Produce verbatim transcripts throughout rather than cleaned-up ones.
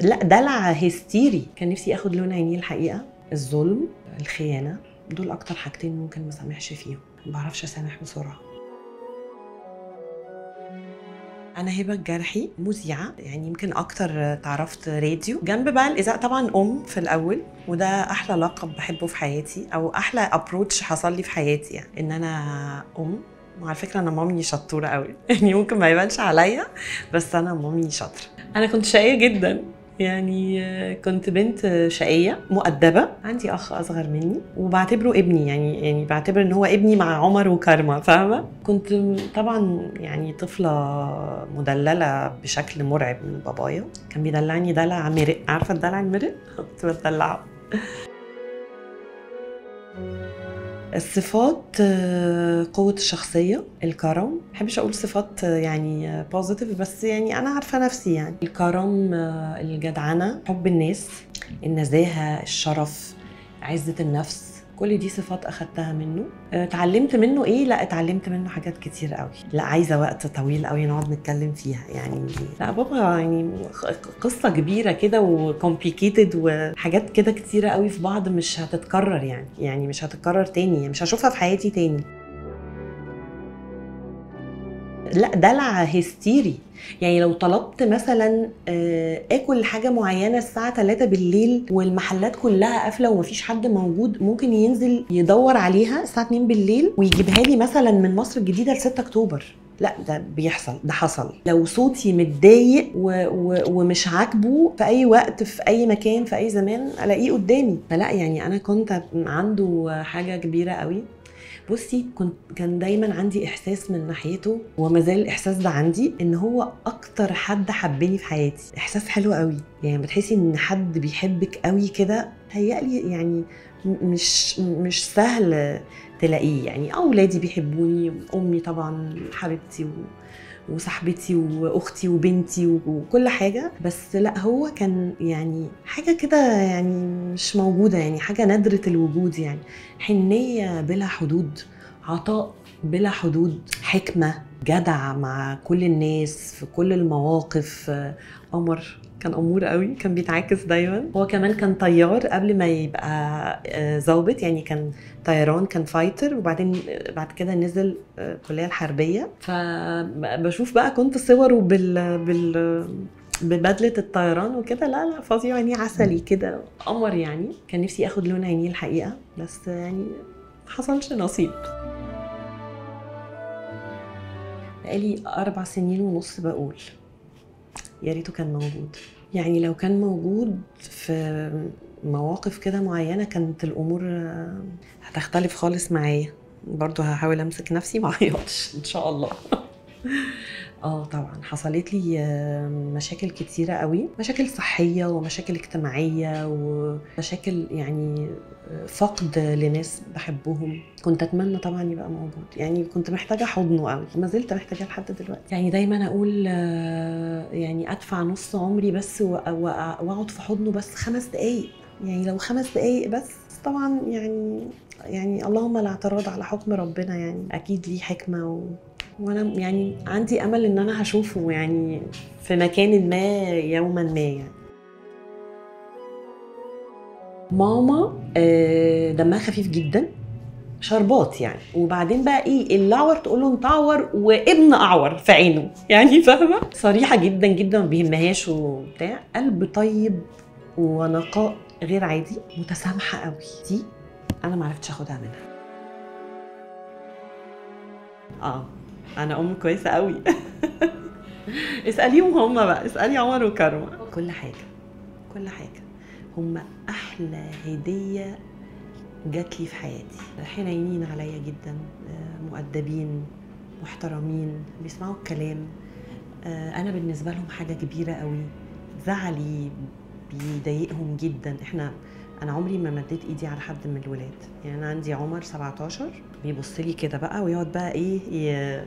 لا دلع هستيري. كان نفسي اخد لون عينيه الحقيقه. الظلم، الخيانه، دول اكتر حاجتين ممكن ما سامحش فيهم، ما بعرفش اسامح بسرعه. انا هبه الجارحي، مذيعه، يعني يمكن اكتر تعرفت راديو جنب بقى الاذاعه. طبعا ام في الاول، وده احلى لقب بحبه في حياتي او احلى ابروتش حصل لي في حياتي، يعني ان انا ام. وعلى فكره انا مامي شطوره قوي، يعني ممكن ما يبانش عليا بس انا مامي شاطره. انا كنت شقيه جدا، يعني كنت بنت شقيه مؤدبه. عندي اخ اصغر مني وبعتبره ابني، يعني يعني بعتبر ان هو ابني مع عمر وكرمه، فاهمه؟ كنت طبعا يعني طفله مدلله بشكل مرعب من بابايا. كان بيدلعني دلع مرق، عارفه الدلع المرق؟ كنت بتدلعه. الصفات قوة الشخصية، الكرم. ما بحبش أقول صفات يعني بوزيتيف، بس يعني أنا عارفة نفسي، يعني الكرم، الجدعنة، حب الناس، النزاهة، الشرف، عزة النفس. كل دي صفات أخدتها منه. اتعلمت منه إيه؟ لا اتعلمت منه حاجات كتير قوي، لا عايزة وقت طويل قوي نقعد نتكلم فيها. يعني لا بابا يعني قصة كبيرة كده وكومبليكيتد وحاجات كده كتيرة قوي في بعض، مش هتتكرر يعني يعني مش هتتكرر تاني، مش هشوفها في حياتي تاني. لا دلع هستيري، يعني لو طلبت مثلا اكل حاجه معينه الساعه ثلاثة بالليل والمحلات كلها قافله ومفيش حد موجود، ممكن ينزل يدور عليها الساعه اتنين بالليل ويجيبها لي مثلا من مصر الجديده ل ستة اكتوبر. لا ده بيحصل، ده حصل. لو صوتي متضايق و... و... ومش عاجبه، في اي وقت في اي مكان في اي زمان الاقيه قدامي. فلا يعني انا كنت عنده حاجه كبيره قوي. بصي، كنت كان دايما عندي احساس من ناحيته، وما زال الاحساس ده عندي، ان هو اكتر حد حبني في حياتي. احساس حلو قوي، يعني بتحسي ان حد بيحبك قوي كده. تهيألي يعني مش مش سهل تلاقيه. يعني اولادي بيحبوني، امي طبعا حبيبتي و وصاحبتي واختي وبنتي وكل حاجه، بس لا هو كان يعني حاجه كده يعني مش موجوده، يعني حاجه نادره الوجود. يعني حنيه بلا حدود، عطاء بلا حدود، حكمه، جدع مع كل الناس في كل المواقف. قمر، كان أمور قوي، كان بيتعاكس دايما. هو كمان كان طيار قبل ما يبقى ظابط، يعني كان طيران، كان فايتر، وبعدين بعد كده نزل الكلية الحربية. فبشوف بقى كنت صوره بال بال ببدلة الطيران وكده. لا لا فظيع، عينيه عسلي كده، قمر. يعني كان نفسي اخد لون عينيه الحقيقة، بس يعني ما حصلش نصيب. بقالي أربع سنين ونص بقول يا ريته كان موجود. يعني لو كان موجود في مواقف كده معينه كانت الامور هتختلف خالص معايا. برضو هحاول امسك نفسي ما اعيطش ان شاء الله. اه طبعا حصلت لي مشاكل كتيره قوي، مشاكل صحيه ومشاكل اجتماعيه ومشاكل يعني فقد لناس بحبهم. كنت اتمنى طبعا يبقى موجود، يعني كنت محتاجه حضنه قوي، ما زلت محتاجه لحد دلوقتي. يعني دايما اقول يعني ادفع نص عمري بس واقعد في حضنه بس خمس دقايق، يعني لو خمس دقايق بس. طبعا يعني يعني اللهم لا اعتراض على حكم ربنا، يعني اكيد ليه حكمه. و وانا يعني عندي امل ان انا هشوفه يعني في مكان ما يوما ما. يعني ماما دمها خفيف جدا، شربات يعني. وبعدين بقى ايه اللي اعور تقول له انت اعور وابن اعور في عينه، يعني فاهمه؟ صريحه جدا جدا، ما بيهمهاش وبتاع. قلب طيب ونقاء غير عادي، متسامحه قوي. دي انا ما عرفتش اخدها منها. اه أنا أم كويسة قوي. اسأليهم هما بقى، اسألي عمر وكرمة. كل حاجة كل حاجة هما أحلى هدية جات لي في حياتي. حنينين عليا جدا، مؤدبين، محترمين، بيسمعوا الكلام. أنا بالنسبة لهم حاجة كبيرة قوي. زعلي بيضايقهم جدا. إحنا أنا عمري ما مديت إيدي على حد من الولاد. يعني أنا عندي عمر سبعتاشر، بيبص لي كده بقى ويقعد بقى إيه يا...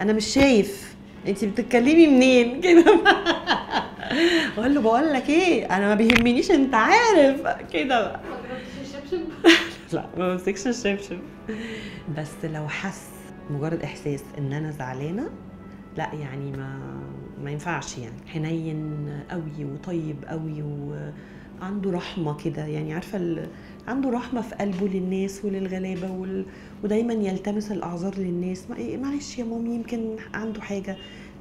أنا مش شايف، أنتِ بتتكلمي منين؟ كده بقى. أقول له بقول لك إيه؟ أنا ما بيهمنيش، أنت عارف كده بقى. ما بتمسكش الشبشب؟ لا ما بمسكش الشبشب، بس لو حس مجرد إحساس إن أنا زعلانة، لا يعني ما ما ينفعش يعني. حنين قوي وطيب قوي وعنده رحمه كده يعني، عارفه ال... عنده رحمه في قلبه للناس وللغلابه وال... ودايما يلتمس الاعذار للناس. معلش يا ماما يمكن عنده حاجه،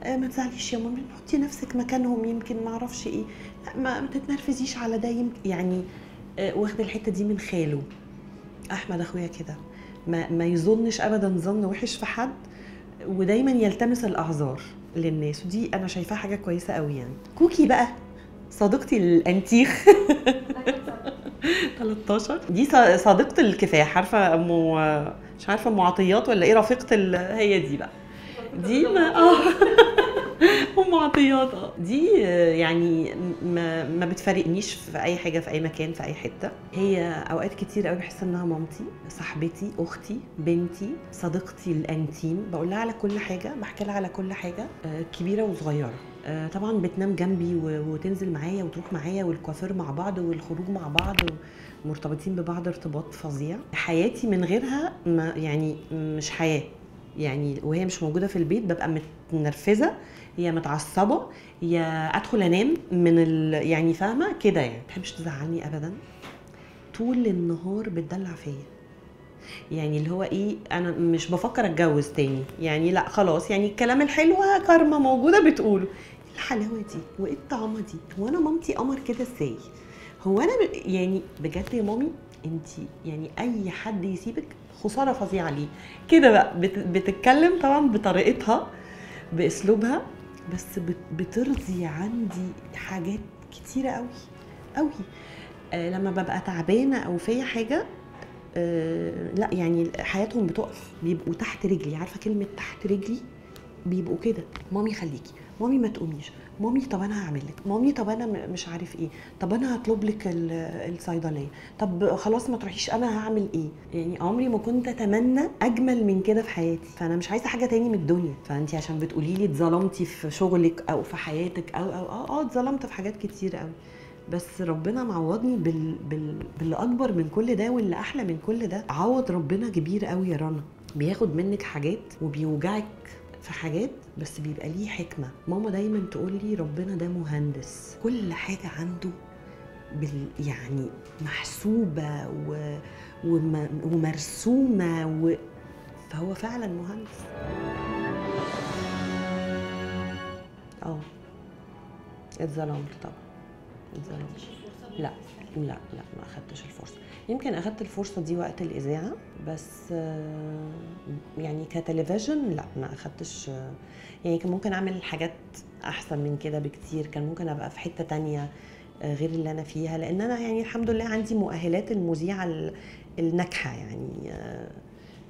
ما تزعليش يا ماما حطي نفسك مكانهم، يمكن ما اعرفش ايه، ما تتنرفزيش على ده يمكن يعني. واخد الحته دي من خاله احمد اخويا كده، ما, ما يظنش ابدا ظن وحش في حد، ودايما يلتمس الاعذار للناس، ودي انا شايفاها حاجه كويسه قوي يعني. كوكي بقى صديقتي الانتيخ ثلاثة عشر دي صديقه الكفاح، عارفه امه مش عارفه ام عطيات ولا ايه، رفيقه ال... هي دي بقى دي ما اه ام عطيات دي يعني ما, ما بتفارقنيش في اي حاجه، في اي مكان، في اي حته. هي اوقات كتير قوي بحس انها مامتي، صاحبتي، اختي، بنتي، صديقتي الانتيم، بقول لها على كل حاجه، بحكي لها على كل حاجه كبيره وصغيره. طبعا بتنام جنبي وتنزل معايا وتروح معايا، والكوافير مع بعض والخروج مع بعض، مرتبطين ببعض ارتباط فظيع. حياتي من غيرها ما يعني مش حياه يعني، وهي مش موجوده في البيت ببقى متنرفزه، يا متعصبه، يا ادخل انام من ال... يعني فاهمه كده يعني. ما بتحبش تزعلني ابدا، طول النهار بتدلع فيا يعني، اللي هو ايه، انا مش بفكر اتجوز تاني يعني، لا خلاص يعني الكلام الحلوه كارما موجوده بتقوله. ايه الحلاوه دي وايه الطعمه دي، هو انا مامتي قمر كده ازاي، هو انا ب... يعني بجد يا مامي انت يعني اي حد يسيبك خساره فظيعه ليه كده بقى. بتتكلم طبعا بطريقتها باسلوبها، بس بترضي عندي حاجات كتيره قوي قوي. آه لما ببقى تعبانه او في حاجه آه لا يعني حياتهم بتقف، بيبقوا تحت رجلي، عارفه كلمه تحت رجلي، بيبقوا كده مامي خليكي، مامي ما تقوميش، مامي طب انا هعمل لك، مامي طب انا مش عارف ايه، طب انا هطلب لك الصيدليه، طب خلاص ما تروحيش انا هعمل ايه يعني. عمري ما كنت اتمنى اجمل من كده في حياتي، فانا مش عايزه حاجه تاني من الدنيا. فانت عشان بتقولي لي اتظلمتي في شغلك او في حياتك او او اه اتظلمت في حاجات كتير قوي، بس ربنا معوضني بال... بال... باللي اكبر من كل ده واللي احلى من كل ده. عوض ربنا كبير قوي يا رنا، بياخد منك حاجات وبيوجعك في حاجات، بس بيبقى ليه حكمه. ماما دايما تقول لي ربنا ده مهندس، كل حاجه عنده بال يعني محسوبه و... وم... ومرسومه و... فهو فعلا مهندس. اه اتظلمت طبعا، اتظلمت. لا لا لا ما اخدتش الفرصه، يمكن اخدت الفرصه دي وقت الاذاعه بس يعني كتلفزيون لا ما اخدتش يعني. كان ممكن اعمل حاجات احسن من كده بكتير، كان ممكن ابقى في حته تانية غير اللي انا فيها، لان انا يعني الحمد لله عندي مؤهلات المذيعه الناجحه يعني.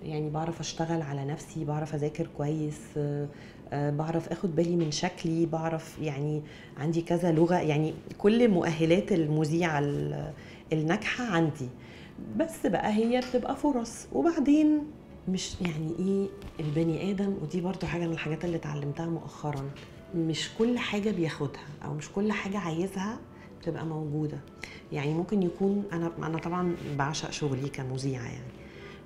يعني بعرف اشتغل على نفسي، بعرف اذاكر كويس، بعرف اخد بالي من شكلي، بعرف يعني عندي كذا لغه يعني، كل مؤهلات المذيعه الناجحه عندي. بس بقى هي بتبقى فرص، وبعدين مش يعني ايه البني ادم، ودي برضو حاجه من الحاجات اللي اتعلمتها مؤخرا، مش كل حاجه بياخدها او مش كل حاجه عايزها بتبقى موجوده يعني. ممكن يكون انا انا طبعا بعشق شغلي كمذيعه يعني،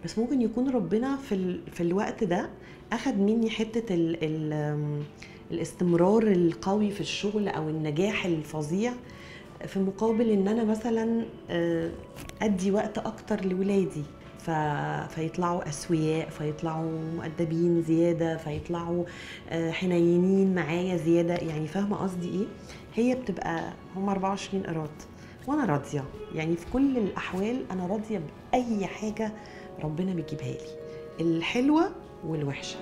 بس ممكن يكون ربنا في ال... في الوقت ده اخد مني حته ال... ال... الاستمرار القوي في الشغل او النجاح الفظيع، في مقابل ان انا مثلا ادي وقت اكتر لولادي، ف... فيطلعوا اسوياء، فيطلعوا مؤدبين زياده، فيطلعوا حنينين معايا زياده يعني، فاهمه قصدي ايه. هي بتبقى هم أربعة وعشرين قيراط وانا راضيه يعني، في كل الاحوال انا راضيه باي حاجه ربنا بيجيبها لي، الحلوه والوحشه.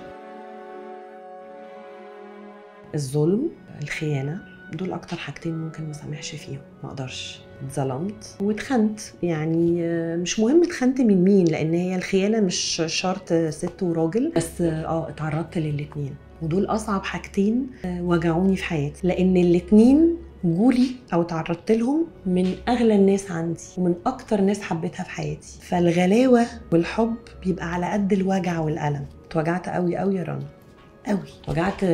الظلم، الخيانه، دول اكتر حاجتين ممكن ما سامحش فيهم، ما اقدرش. اتظلمت واتخنت يعني، مش مهم اتخنت من مين، لان هي الخيانه مش شرط ست وراجل، بس اه اتعرضت للاتنين، ودول اصعب حاجتين وجعوني في حياتي، لان الاتنين جولي او تعرضت لهم من اغلى الناس عندي ومن اكتر ناس حبيتها في حياتي. فالغلاوه والحب بيبقى على قد الوجع والالم. اتوجعت قوي قوي يا رنا قوي، اتوجعت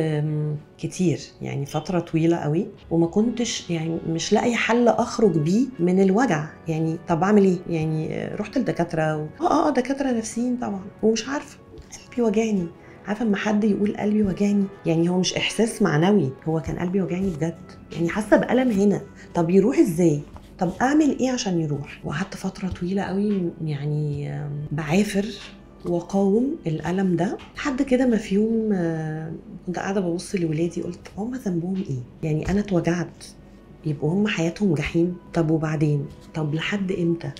كتير يعني فتره طويله قوي، وما كنتش يعني مش لاقي حل اخرج بيه من الوجع يعني. طب اعمل ايه يعني؟ رحت لدكاتره و... اه اه دكاتره نفسيين طبعا، ومش عارفه قلبي وجعني عارفه اما حد يقول قلبي وجعني، يعني هو مش احساس معنوي، هو كان قلبي وجعني بجد، يعني حاسه بالم هنا. طب يروح ازاي؟ طب اعمل ايه عشان يروح؟ وقعدت فتره طويله قوي يعني بعافر واقاوم الالم ده، لحد كده ما في يوم كنت قاعده ببص لولادي قلت هم ذنبهم ايه؟ يعني انا اتوجعت يبقوا هم حياتهم جحيم؟ طب وبعدين؟ طب لحد امتى؟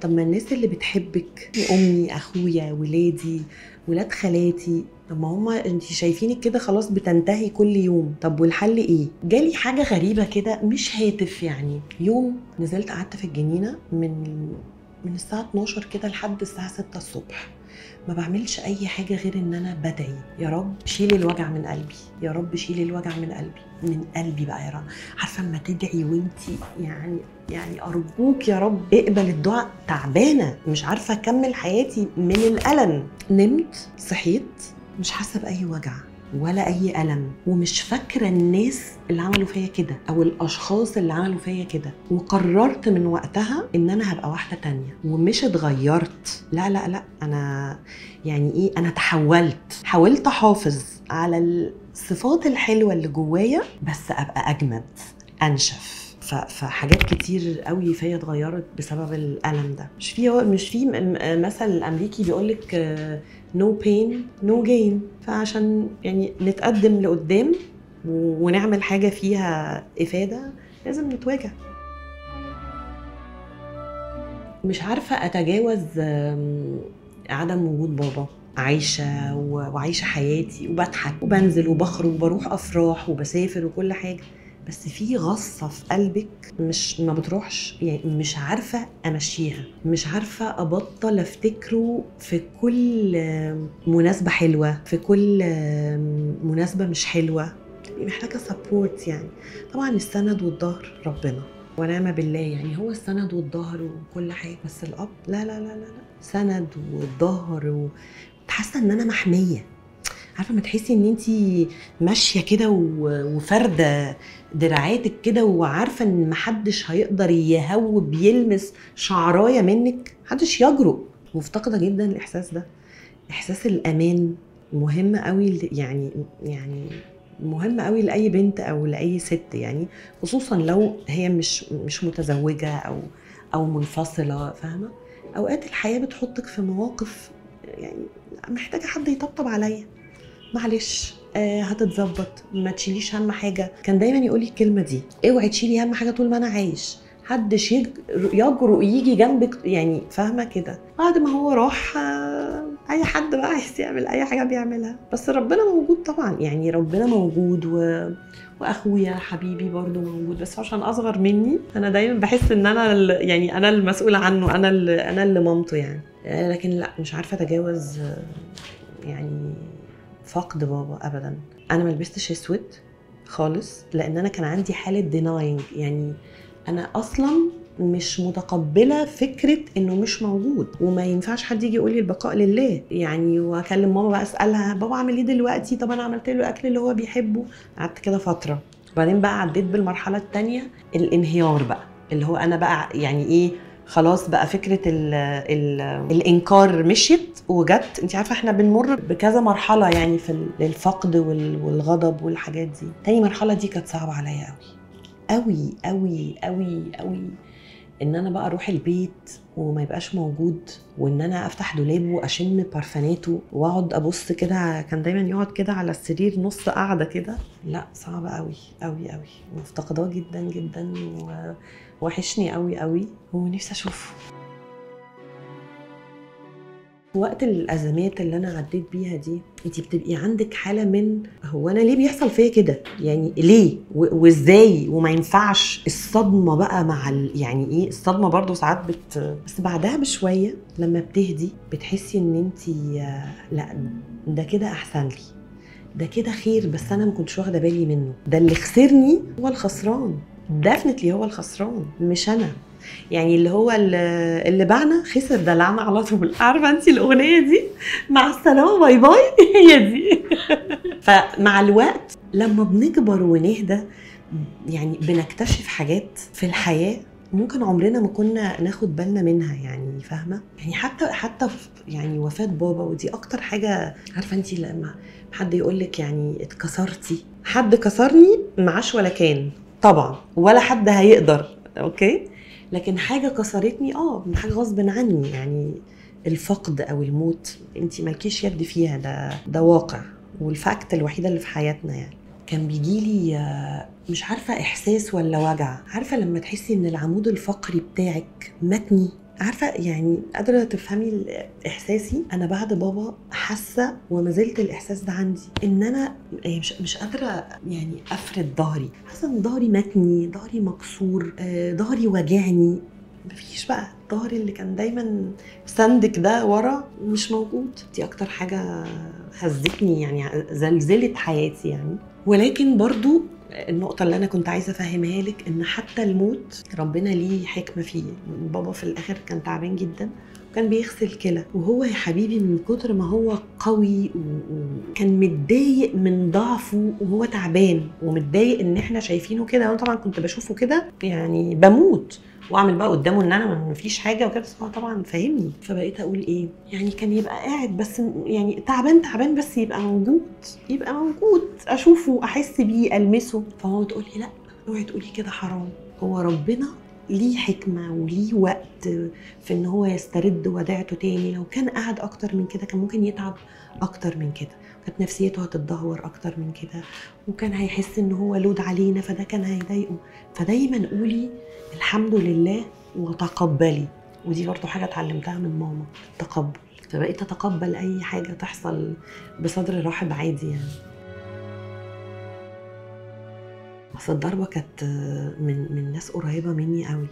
طب ما الناس اللي بتحبك امي، اخويا، ولادي، ولاد خالاتي، طب ما هم انت شايفينك كده خلاص بتنتهي كل يوم، طب والحل ايه؟ جالي حاجه غريبه كده، مش هاتف يعني. يوم نزلت قعدت في الجنينه من من الساعه اتناشر كده لحد الساعه ستة الصبح، ما بعملش اي حاجه غير ان انا بدعي يا رب شيل الوجع من قلبي، يا رب شيل الوجع من قلبي، من قلبي بقى يا رب. عارفه اما تدعي وانتي يعني يعني ارجوك يا رب اقبل الدعاء، تعبانه مش عارفه اكمل حياتي من الالم. نمت صحيت مش حاسه باي وجع ولا اي الم، ومش فاكره الناس اللي عملوا فيا كده او الاشخاص اللي عملوا فيا كده، وقررت من وقتها ان انا هبقى واحده تانية، ومش اتغيرت، لا لا لا، انا يعني ايه، انا تحولت، حاولت احافظ على الصفات الحلوه اللي جوايا بس ابقى اجمد، انشف. فحاجات كتير قوي فيا اتغيرت بسبب الالم ده. مش في مش في مثل امريكي بيقول لك no pain no gain، فعشان يعني نتقدم لقدام ونعمل حاجه فيها افاده لازم نتواجه. مش عارفه اتجاوز عدم وجود بابا، عايشه وعايشه حياتي وبضحك وبنزل وبخرج وبروح افراح وبسافر وكل حاجه، بس في غصه في قلبك مش ما بتروحش، يعني مش عارفه امشيها، مش عارفه ابطل افتكره في كل مناسبه حلوه، في كل مناسبه مش حلوه، بتبقي محتاجه سبورت يعني. طبعا السند والظهر ربنا ونعم بالله، يعني هو السند والظهر وكل حاجه، بس الاب لا لا لا لا، سند والظهر، وحاسه ان انا محميه. عارفه ما تحسي ان انت ماشيه كده وفارده دراعاتك كده وعارفه ان محدش هيقدر يهوب يلمس شعرايه منك، محدش يجرؤ. مفتقده جدا الاحساس ده، احساس الامان مهم قوي، يعني يعني مهم قوي لاي بنت او لاي ست، يعني خصوصا لو هي مش مش متزوجه او او منفصله، فاهمه؟ اوقات الحياه بتحطك في مواقف يعني محتاجه حد يطبطب عليا، معلش آه هتتظبط، ما تشيليش هم حاجه. كان دايما يقول لي الكلمه دي، اوعي تشيلي هم حاجه طول ما انا عايش، محدش يجرؤ يجي جنبك، يعني فاهمه كده. بعد ما هو راح آه اي حد بقى عايز يعمل اي حاجه بيعملها، بس ربنا موجود طبعا، يعني ربنا موجود و... واخويا حبيبي برضو موجود، بس عشان اصغر مني انا دايما بحس ان انا ال... يعني انا المسؤوله عنه، انا ال... انا اللي مامته يعني. آه لكن لا، مش عارفه اتجاوز آه يعني فقد بابا ابدا. انا ما لبستش اسود خالص، لان انا كان عندي حاله ديناينج، يعني انا اصلا مش متقبله فكره انه مش موجود، وما ينفعش حد يجي يقول لي البقاء لله يعني. واكلم ماما بقى اسالها بابا عامل ايه دلوقتي، طب انا عملت له اكل اللي هو بيحبه. قعدت كده فتره، وبعدين بقى عديت بالمرحله الثانيه، الانهيار بقى، اللي هو انا بقى يعني ايه، خلاص بقى فكره ال ال الانكار مشيت وجت. انت عارفه احنا بنمر بكذا مرحله يعني في الفقد والغضب والحاجات دي. تاني مرحله دي كانت صعبه عليا قوي قوي قوي قوي قوي، ان انا بقى اروح البيت وما يبقاش موجود، وان انا افتح دولابه واشم بارفاناته واقعد ابص كده. كان دايما يقعد كده على السرير نص قاعده كده، لا صعب قوي قوي قوي، مفتقداه جدا جدا، ووحشني قوي قوي، ونفسي اشوفه. وقت الازمات اللي انا عديت بيها دي، انت بتبقي عندك حاله من هو انا ليه بيحصل فيا كده؟ يعني ليه؟ وازاي؟ وما ينفعش الصدمه بقى مع يعني ايه، الصدمه برضو ساعات بت بس بعدها بشويه لما بتهدي بتحسي ان انت لا، ده كده احسن لي، ده كده خير، بس انا ما كنتش واخده بالي منه، ده اللي خسرني هو الخسران، دفنتلي هو الخسران مش انا، يعني اللي هو اللي باعنا خسر دلعنا على طول. عارفه انت الاغنيه دي، مع السلامه باي باي، هي دي. فمع الوقت لما بنكبر ونهدى يعني بنكتشف حاجات في الحياه ممكن عمرنا ما كنا ناخد بالنا منها يعني، فاهمه؟ يعني حتى حتى يعني وفاه بابا، ودي اكتر حاجه، عارفه انت لما حد يقول لك يعني اتكسرتي، حد كسرني معاش ولا كان طبعا، ولا حد هيقدر، اوكي؟ لكن حاجه كسرتني اه، من حاجه غصب عني يعني، الفقد او الموت انت مالكيش يد فيها، ده ده واقع والفاكت الوحيده اللي في حياتنا يعني. كان بيجيلي مش عارفه احساس ولا وجع، عارفه لما تحسي ان العمود الفقري بتاعك متني، عارفه يعني؟ قادره تفهمي احساسي انا بعد بابا؟ حاسه وما زلت الاحساس ده عندي، ان انا مش مش قادره يعني افرد ظهري، حاسه ان ظهري متني، ظهري مكسور، ظهري واجعني. مفيش بقى الظهر اللي كان دايما سندك ده ورا، مش موجود. دي اكتر حاجه هزتني يعني، زلزلت حياتي يعني. ولكن برضو النقطه اللي انا كنت عايزه افهمها لك، ان حتى الموت ربنا ليه حكمه فيه. بابا في الاخر كان تعبان جدا، وكان بيغسل كلى، وهو يا حبيبي من كتر ما هو قوي وكان متضايق من ضعفه وهو تعبان، ومتضايق ان احنا شايفينه كده. وانا طبعا كنت بشوفه كده يعني بموت، واعمل بقى قدامه ان انا مفيش حاجه وكده، بس هو طبعا فاهمني. فبقيت اقول ايه يعني، كان يبقى قاعد بس يعني تعبان تعبان، بس يبقى موجود، يبقى موجود، اشوفه، احس بيه، المسه. فماما تقول لي لا، اوعي تقولي كده، حرام، هو ربنا ليه حكمه وليه وقت في ان هو يسترد وداعته تاني. لو كان قعد اكتر من كده كان ممكن يتعب اكتر من كده، كانت نفسيته هتتدهور اكتر من كده، وكان هيحس ان هو لود علينا، فده كان هيضايقه. فدايما قولي الحمد لله وتقبلي. ودي برضه حاجه اتعلمتها من ماما، التقبل. فبقيت اتقبل اي حاجه تحصل بصدر رحب عادي يعني. اصل الضربه كانت من من ناس قريبه مني قوي،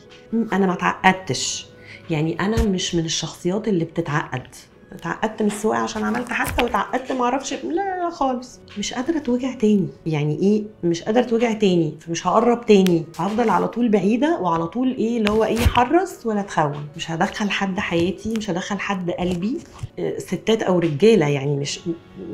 انا ما اتعقدتش يعني، انا مش من الشخصيات اللي بتتعقد. اتعقدت من السواقه عشان عملت حادثه، واتعقدت ما اعرفش، لا خالص، مش قادره اتوجع تاني. يعني ايه مش قادره اتوجع تاني؟ فمش هقرب تاني، هفضل على طول بعيده، وعلى طول ايه اللي هو ايه، حرص ولا تخون، مش هدخل حد حياتي، مش هدخل حد قلبي، ستات او رجاله يعني، مش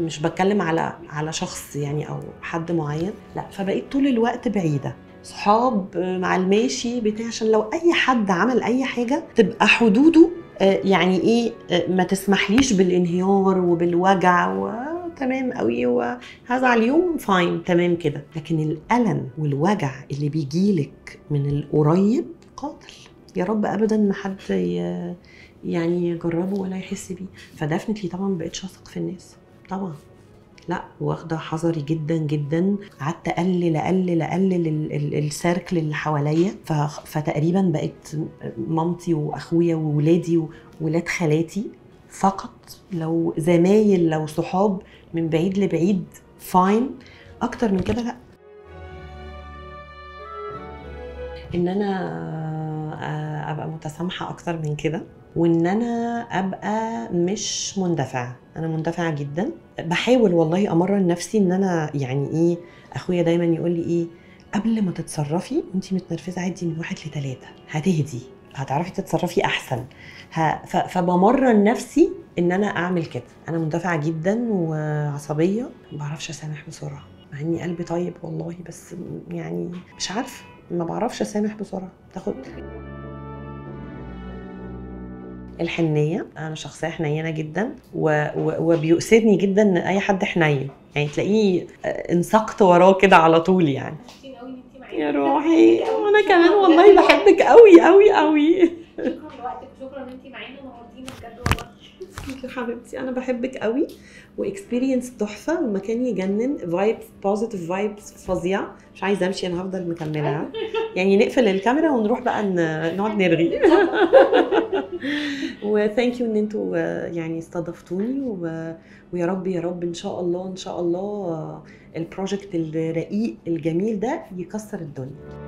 مش بتكلم على على شخص يعني او حد معين، لا. فبقيت طول الوقت بعيده، صحاب، مع الماشي بتاع، عشان لو اي حد عمل اي حاجه تبقى حدوده يعني ايه، ما تسمحليش بالانهيار وبالوجع وتمام قوي، وهذا اليوم فاين تمام كده. لكن الالم والوجع اللي بيجيلك من القريب قاتل، يا رب ابدا ما حد يعني يجربه ولا يحس بيه. فدفنتلي طبعا ما بقتش اثق في الناس طبعا، لا، واخده حذري جدا جدا. قعدت اقلل اقلل اقلل السيركل اللي حواليا، فتقريبا بقت مامتي واخويا وولادي وولاد خالاتي فقط، لو زمايل، لو صحاب من بعيد لبعيد فاين، اكتر من كده لا. ان انا ابقى متسامحه اكتر من كده، وان انا ابقى مش مندفعه. انا مندفعه جدا، بحاول والله امرن نفسي ان انا يعني ايه. اخويا دايما يقول لي ايه، قبل ما تتصرفي وانتي متنرفزه عدي من واحد لثلاثه، هتهدي، هتعرفي تتصرفي احسن. فبمرن نفسي ان انا اعمل كده. انا مندفعه جدا وعصبيه، ما بعرفش اسامح بسرعه، مع اني قلبي طيب والله، بس يعني مش عارفه، ما بعرفش اسامح بسرعه. تاخد الحنيه، انا شخصيه حنينه جدا، و... و... وبيؤسدني جدا ان اي حد حنين يعني، تلاقيه انسقت وراه كده على طول يعني. مبسوطين قوي ان انت معايا يا روحي، وانا كمان والله بحبك قوي قوي قوي. شكرا لوقتك، وشكرا ان انت معانا، نورتينا بجد والله. ميرسي يا حبيبتي، انا بحبك قوي، واكسبيرينس تحفه، والمكان يجنن، فايبس بوزيتيف، فايبس فظيعه، مش عايزه امشي، انا هفضل مكمله يعني. نقفل الكاميرا ونروح بقى نقعد نرغي. وثانك يو ان انتوا يعني استضفتوني، ويا رب يا رب ان شاء الله ان شاء الله البروجكت الرقيق الجميل ده يكسر الدنيا.